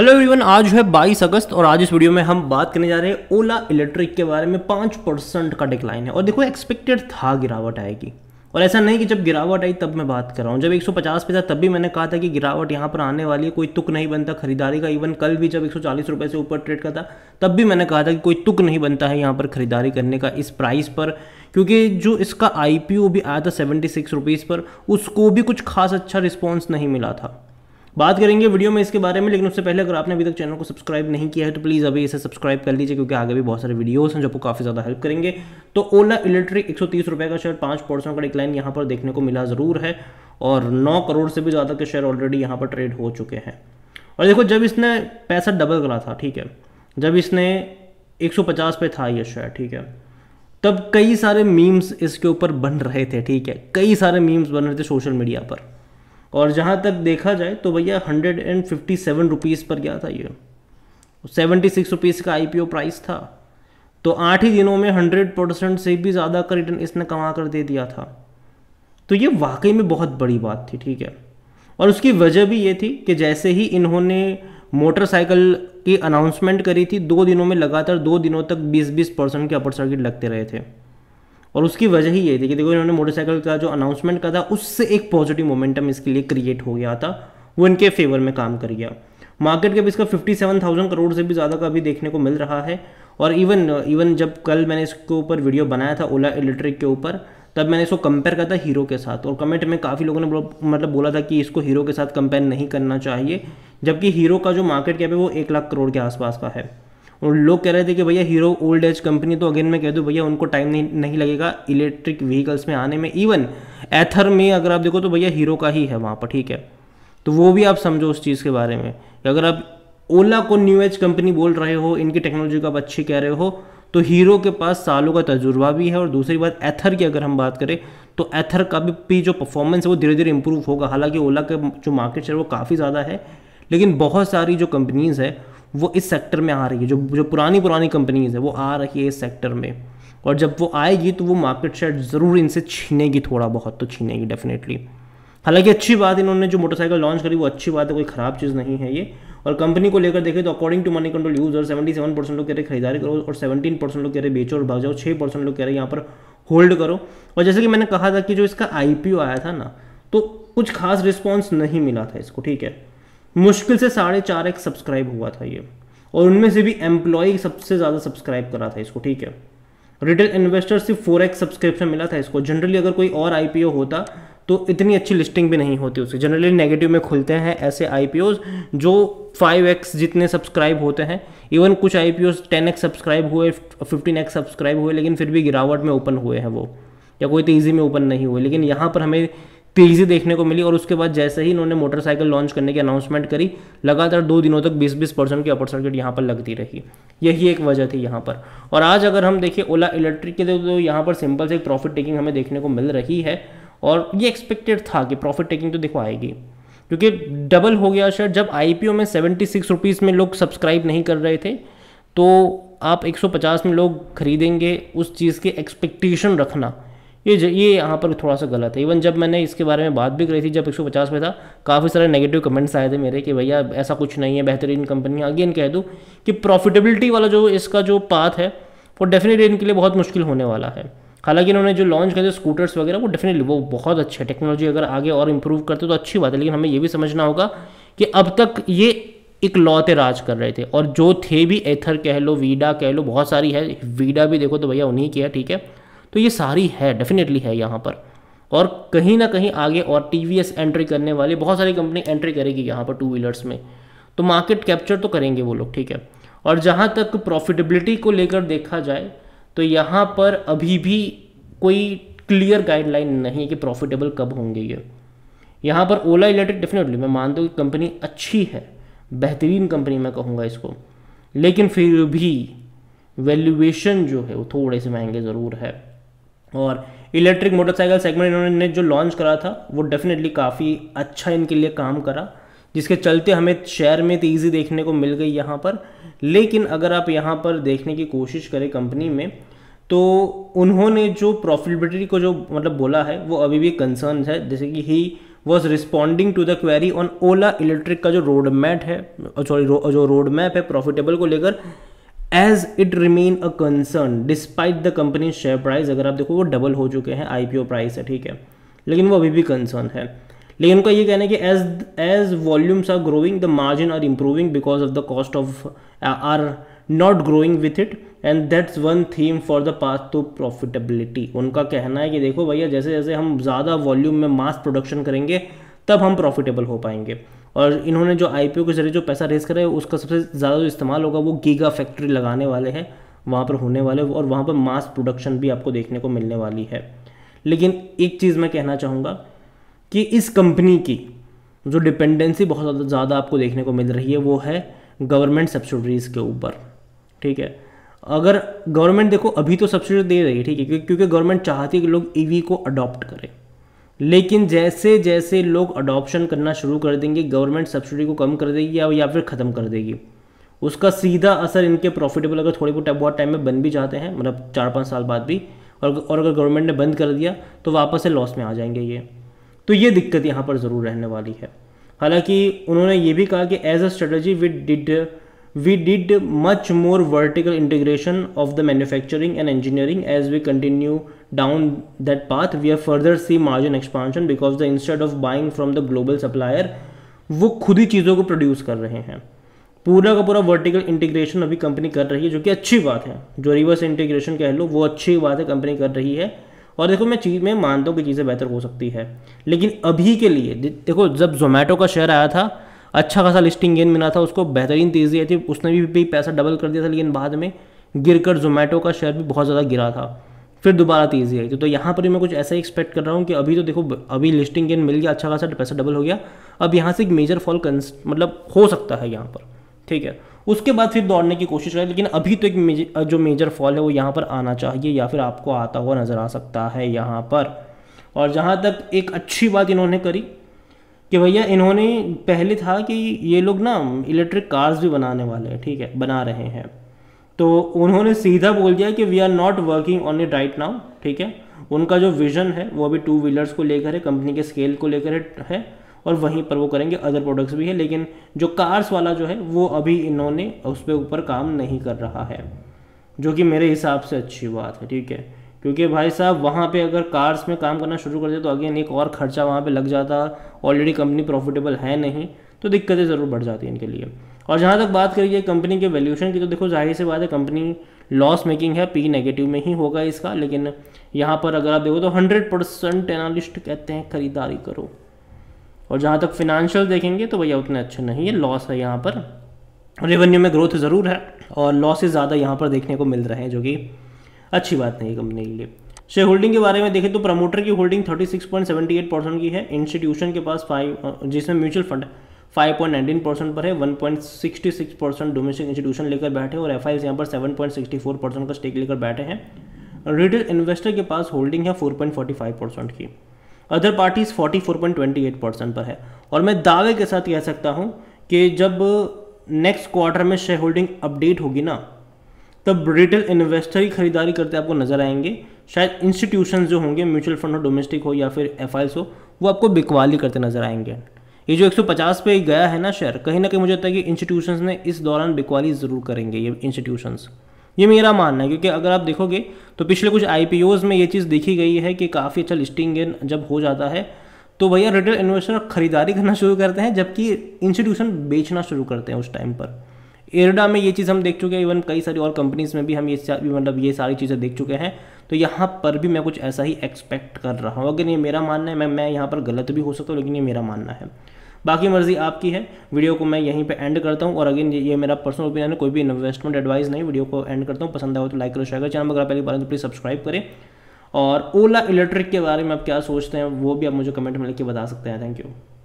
Hello everyone, आज है 22 अगस्त और आज इस वीडियो में हम बात करने जा रहे हैं ओला इलेक्ट्रिक के बारे में। 5% का डिक्लाइन है और देखो एक्सपेक्टेड था गिरावट आएगी, और ऐसा नहीं कि जब गिरावट आई तब मैं बात कर रहा हूँ। जब 150 पैसा तब भी मैंने कहा था कि गिरावट यहाँ पर आने वाली है, कोई तुक नहीं बनता खरीदारी का। इवन कल भी जब 140 रुपये से ऊपर ट्रेड करता तब भी मैंने कहा था कि कोई तुक नहीं बनता है यहाँ पर खरीदारी करने का इस प्राइस पर, क्योंकि जो इसका IPO भी आया था 76 रुपीज़ पर, उसको भी कुछ खास अच्छा रिस्पॉन्स नहीं मिला था। बात करेंगे वीडियो में इसके बारे में, लेकिन उससे पहले अगर आपने अभी तक चैनल को सब्सक्राइब नहीं किया है तो प्लीज़ अभी इसे सब्सक्राइब कर लीजिए, क्योंकि आगे भी बहुत सारे वीडियोस हैं जो आपको काफ़ी ज़्यादा हेल्प करेंगे। तो ओला इलेक्ट्रिक 130 रुपये का शेयर 5% का डिक्लाइन यहाँ पर देखने को मिला ज़रूर है, और 9 करोड़ से भी ज़्यादा के शेयर ऑलरेडी यहाँ पर ट्रेड हो चुके हैं। और देखो जब इसने पैसा डबल करा था, ठीक है, जब इसने 150 पे था ये शेयर, ठीक है, तब कई सारे मीम्स इसके ऊपर बन रहे थे, ठीक है, कई सारे मीम्स बन रहे थे सोशल मीडिया पर। और जहाँ तक देखा जाए तो भैया 157 रुपीज़ पर गया था ये, 76 रुपीज़ का IPO प्राइस था, तो 8 ही दिनों में 100% से भी ज़्यादा का रिटर्न इसने कमा कर दे दिया था। तो ये वाकई में बहुत बड़ी बात थी, ठीक है। और उसकी वजह भी ये थी कि जैसे ही इन्होंने मोटरसाइकिल की अनाउंसमेंट करी थी, 2 दिनों में लगातार 2 दिनों तक 20-20% के अपर सर्किट लगते रहे थे, और उसकी वजह ही ये थी कि देखो इन्होंने मोटरसाइकिल का जो अनाउंसमेंट का था उससे एक पॉजिटिव मोमेंटम इसके लिए क्रिएट हो गया था, वो इनके फेवर में काम कर गया। मार्केट कैप इसका 57,000 करोड़ से भी ज़्यादा का भी देखने को मिल रहा है। और इवन जब कल मैंने इसके ऊपर वीडियो बनाया था ओला इलेक्ट्रिक के ऊपर, तब मैंने इसको कंपेयर करा था हीरो के साथ, और कमेंट में काफ़ी लोगों ने बोला था कि इसको हीरो के साथ कंपेयर नहीं करना चाहिए, जबकि हीरो का जो मार्केट कैप है वो 1 लाख करोड़ के आसपास का है। उन लोग कह रहे थे कि भैया हीरो ओल्ड एज कंपनी, तो अगेन मैं कह दूं भैया उनको टाइम नहीं लगेगा इलेक्ट्रिक व्हीकल्स में आने में। इवन एथर में अगर आप देखो तो भैया हीरो का ही है वहाँ पर, ठीक है, तो वो भी आप समझो उस चीज़ के बारे में। अगर आप ओला को न्यू एज कंपनी बोल रहे हो, इनकी टेक्नोलॉजी को आप अच्छी कह रहे हो, तो हीरो के पास सालों का तजुर्बा भी है। और दूसरी बात एथर की अगर हम बात करें तो एथर का भी जो परफॉर्मेंस है वो धीरे धीरे इंप्रूव होगा। हालांकि ओला का जो मार्केट शेयर वो काफ़ी ज़्यादा है, लेकिन बहुत सारी जो कंपनीज़ है वो इस सेक्टर में आ रही है, जो पुरानी कंपनीज़ है वो आ रही है इस सेक्टर में, और जब वो आएगी तो वो मार्केट शेयर ज़रूर इनसे छीनेगी, थोड़ा बहुत तो छीनेगी डेफिनेटली। हालांकि अच्छी बात इन्होंने जो मोटरसाइकिल लॉन्च करी वो अच्छी बात है, कोई ख़राब चीज़ नहीं है ये। और कंपनी को लेकर देखें तो according to Moneycontrol user 77% लोग कह रहे खरीदारी करो, और 17% लोग कह रहे बेचो और भाग जाओ, 6% लोग कह रहे यहाँ पर होल्ड करो। और जैसे कि मैंने कहा था कि जो इसका IPO आया था ना, तो कुछ खास रिस्पॉन्स नहीं मिला था इसको, ठीक है, मुश्किल से 4.5x सब्सक्राइब हुआ था ये, और उनमें से भी एम्प्लॉय सबसे ज़्यादा सब्सक्राइब करा था इसको, ठीक है। रिटेल इन्वेस्टर सिर्फ 4x सब्सक्रिप्शन मिला था इसको। जनरली अगर कोई और IPO होता तो इतनी अच्छी लिस्टिंग भी नहीं होती उसकी, जनरली नेगेटिव में खुलते हैं ऐसे IPOज जो 5x जितने सब्सक्राइब होते हैं। इवन कुछ IPOज 10x सब्सक्राइब हुए, 15x सब्सक्राइब हुए, लेकिन फिर भी गिरावट में ओपन हुए हैं वो, या कोई तेज़ी में ओपन नहीं हुए, लेकिन यहाँ पर हमें तेज़ी देखने को मिली। और उसके बाद जैसे ही इन्होंने मोटरसाइकिल लॉन्च करने की अनाउंसमेंट करी, लगातार 2 दिनों तक 20-20% की अपर सर्किट यहाँ पर लगती रही, यही एक वजह थी यहाँ पर। और आज अगर हम देखें ओला इलेक्ट्रिक के तो यहाँ पर सिंपल से एक प्रॉफिट टेकिंग हमें देखने को मिल रही है, और ये एक्सपेक्टेड था कि प्रॉफिट टेकिंग तो देखो आएगी, क्योंकि डबल हो गया शेयर। जब IPO में 76 रुपीज़ में लोग सब्सक्राइब नहीं कर रहे थे, तो आप 150 में लोग खरीदेंगे उस चीज़ की एक्सपेक्टेशन रखना ये यहाँ पर थोड़ा सा गलत है। इवन जब मैंने इसके बारे में बात भी करी थी जब 150 पे था, काफ़ी सारे नेगेटिव कमेंट्स आए थे मेरे कि भैया ऐसा कुछ नहीं है, बेहतरीन कंपनी। अगेन कह दूँ कि प्रॉफिटेबिलिटी वाला जो इसका जो पाथ है वो डेफिनेटली इनके लिए बहुत मुश्किल होने वाला है। हालांकि इन्होंने जो लॉन्च करे स्कूटर्स वगैरह वो डेफिनेटली वो बहुत अच्छे, टेक्नोलॉजी अगर आगे और इम्प्रूव करते तो अच्छी बात है, लेकिन हमें ये भी समझना होगा कि अब तक ये इकलौते राज कर रहे थे, और जो थे भी एथर कह लो, वीडा कह लो, बहुत सारी है, वीडा भी देखो तो भैया उन्हीं की है, ठीक है, तो ये सारी है डेफिनेटली है यहाँ पर। और कहीं ना कहीं आगे और TVS एंट्री करने वाली बहुत सारी कंपनी एंट्री करेगी यहाँ पर टू व्हीलर्स में, तो मार्केट कैप्चर तो करेंगे वो लोग, ठीक है। और जहाँ तक प्रॉफिटेबिलिटी को लेकर देखा जाए तो यहाँ पर अभी भी कोई क्लियर गाइडलाइन नहीं है कि प्रॉफिटेबल कब होंगे ये। यहाँ पर ओला इलेक्ट्रिक डेफिनेटली मैं मानता हूँ कि कंपनी अच्छी है, बेहतरीन कंपनी मैं कहूँगा इसको, लेकिन फिर भी वैल्यूएशन जो है वो थोड़े से महंगे ज़रूर है। और इलेक्ट्रिक मोटरसाइकिल सेगमेंट इन्होंने जो लॉन्च करा था वो डेफिनेटली काफ़ी अच्छा इनके लिए काम करा, जिसके चलते हमें शेयर में तेज़ी देखने को मिल गई यहाँ पर। लेकिन अगर आप यहाँ पर देखने की कोशिश करें कंपनी में, तो उन्होंने जो प्रॉफिटेबिलिटी को जो बोला है वो अभी भी कंसर्न है, जैसे कि he was responding to the query on Ola electric का जो रोड मैप है प्रॉफिटेबल को लेकर as it remain a concern despite the company share price. अगर आप देखो वो डबल हो चुके हैं, आईपीओ प्राइस है, ठीक है, लेकिन वो अभी भी कंसर्न है। लेकिन उनका ये कहना है कि as volumes are growing the margin are improving because of the cost of are not growing with it and that's one theme for the path to profitability. उनका कहना है कि देखो भैया, जैसे जैसे हम ज़्यादा वॉल्यूम में मास प्रोडक्शन करेंगे तब हम प्रॉफिटेबल हो पाएंगे। और इन्होंने जो आईपीओ के जरिए जो पैसा रेस करा है उसका सबसे ज़्यादा जो इस्तेमाल होगा वो गीगा फैक्ट्री लगाने वाले हैं, वहाँ पर होने वाले, और वहाँ पर मास प्रोडक्शन भी आपको देखने को मिलने वाली है। लेकिन एक चीज़ मैं कहना चाहूँगा कि इस कंपनी की जो डिपेंडेंसी बहुत ज़्यादा आपको देखने को मिल रही है वो है गवर्नमेंट सब्सिडीज़ के ऊपर, ठीक है। अगर गवर्नमेंट देखो अभी तो सब्सिडी दे रही है, ठीक है, क्योंकि गवर्नमेंट चाहती है कि लोग ईवी को अडॉप्ट करें, लेकिन जैसे जैसे लोग अडॉप्शन करना शुरू कर देंगे गवर्नमेंट सब्सिडी को कम कर देगी या फिर ख़त्म कर देगी। उसका सीधा असर इनके प्रॉफिटेबल अगर थोड़े बहुत टाइम में बन भी जाते हैं, मतलब 4-5 साल बाद भी, और अगर गवर्नमेंट ने बंद कर दिया तो वापस से लॉस में आ जाएंगे ये, तो ये दिक्कत यहाँ पर ज़रूर रहने वाली है। हालांकि उन्होंने ये भी कहा कि as a strategy we did much more vertical integration of the manufacturing and engineering. As we continue down that path we are further see margin expansion because the instead of buying from the global supplier, वो खुद ही चीज़ों को produce कर रहे हैं। पूरा का पूरा वर्टिकल इंटीग्रेशन अभी कंपनी कर रही है, जो कि अच्छी बात है, जो रिवर्स इंटीग्रेशन कह लो वो अच्छी बात है कंपनी कर रही है। और देखो मैं मानता हूँ कि चीज़ें बेहतर हो सकती है, लेकिन अभी के लिए देखो जब जोमेटो का शेयर आया था अच्छा खासा लिस्टिंग गेन मिला था उसको, बेहतरीन तेज़ी आई थी, उसने भी पैसा डबल कर दिया था, लेकिन बाद में गिरकर जोमेटो का शेयर भी बहुत ज़्यादा गिरा था, फिर दोबारा तेज़ी आई थी। तो यहाँ पर भी मैं कुछ ऐसा एक्सपेक्ट कर रहा हूँ कि अभी तो देखो अभी लिस्टिंग गेन मिल गया, अच्छा खासा पैसा डबल हो गया, अब यहाँ से एक मेजर फॉल मतलब हो सकता है यहाँ पर, ठीक है, उसके बाद फिर दौड़ने की कोशिश करें, लेकिन अभी तो एक जो मेजर फॉल है वो यहाँ पर आना चाहिए या फिर आपको आता हुआ नज़र आ सकता है यहाँ पर। और जहाँ तक एक अच्छी बात इन्होंने करी कि भैया इन्होंने पहले था कि ये लोग ना इलेक्ट्रिक कार्स भी बनाने वाले हैं, ठीक है, बना रहे हैं, तो उन्होंने सीधा बोल दिया कि we are not working on it right now, ठीक है। उनका जो विज़न है वो अभी 2 व्हीलर्स को लेकर है, कंपनी के स्केल को लेकर है, और वहीं पर वो करेंगे, अदर प्रोडक्ट्स भी है, लेकिन जो कार्स वाला जो है वो अभी इन्होंने उस पर ऊपर काम नहीं कर रहा है, जो कि मेरे हिसाब से अच्छी बात है, ठीक है, क्योंकि भाई साहब वहाँ पे अगर कार्स में काम करना शुरू कर दे तो अगेन एक और खर्चा वहाँ पे लग जाता, ऑलरेडी कंपनी प्रॉफिटेबल है नहीं, तो दिक्कतें ज़रूर बढ़ जाती हैं इनके लिए। और जहाँ तक बात करिए कंपनी के वैल्यूएशन की, तो देखो जाहिर सी बात है कंपनी लॉस मेकिंग है, पी नेगेटिव में ही होगा इसका, लेकिन यहाँ पर अगर आप देखो तो 100% एनालिस्ट कहते हैं खरीदारी करो, और जहाँ तक फिनेंशियल देखेंगे तो भैया उतने अच्छे नहीं है, लॉस है यहाँ पर, रेवेन्यू में ग्रोथ ज़रूर है और लॉसेस ज़्यादा यहाँ पर देखने को मिल रहे हैं, जो कि अच्छी बात नहीं है कंपनी के लिए। शेयर होल्डिंग के बारे में देखें तो प्रमोटर की होल्डिंग 36.78% की है, इंस्टीट्यूशन के पास 5, जिसमें म्यूचुअल फंड 5.19% पर है, 1.66% डोमेस्टिक इंस्टीट्यूशन लेकर बैठे और एफआईएस यहाँ पर 7.64% का स्टेक लेकर बैठे हैं। रिटेल इन्वेस्टर के पास होल्डिंग है 4.45% की, अदर पार्टीज 44.28% पर है। और मैं दावे के साथ कह सकता हूं कि जब नेक्स्ट क्वार्टर में शेयर होल्डिंग अपडेट होगी ना, तब रिटेल इन्वेस्टर ही खरीदारी करते आपको नजर आएंगे, शायद इंस्टीट्यूशंस जो होंगे, म्यूचुअल फंड हो, डोमेस्टिक हो या फिर एफआईएस हो, वो आपको बिकवाली करते नजर आएंगे। ये जो 150 पे गया है ना शेयर, कहीं ना कहीं मुझे लगता है कि इंस्टीट्यूशंस ने इस दौरान बिकवाली ज़रूर करेंगे, ये इंस्टीट्यूशंस, ये मेरा मानना है, क्योंकि अगर आप देखोगे तो पिछले कुछ आईपीओज़ में ये चीज़ देखी गई है कि काफ़ी अच्छा लिस्टिंग गेन जब हो जाता है तो भैया रिटेल इन्वेस्टर खरीदारी करना शुरू करते हैं, जबकि इंस्टीट्यूशन बेचना शुरू करते हैं उस टाइम पर। एरडा में ये चीज़ हम देख चुके हैं, इवन कई सारी और कंपनीज़ में भी हम ये सारी चीज़ें देख चुके हैं, तो यहाँ पर भी मैं कुछ ऐसा ही एक्सपेक्ट कर रहा हूँ। अगर ये मेरा मानना है, मैं यहाँ पर गलत भी हो सकता हूँ, लेकिन ये मेरा मानना है, बाकी मर्जी आपकी है। वीडियो को मैं यहीं पे एंड करता हूँ, और अगेन ये मेरा पर्सनल ओपिनियन है, कोई भी इन्वेस्टमेंट एडवाइस नहीं, वीडियो को एंड करता हूँ। पसंद आए तो लाइक करो, शेयर करो, चैनल पर पहली बार तो प्लीज़ सब्सक्राइब करें। और ओला इलेक्ट्रिक के बारे में आप क्या सोचते हैं वो भी आप मुझे कमेंट में लिख के बता सकते हैं। Thank you.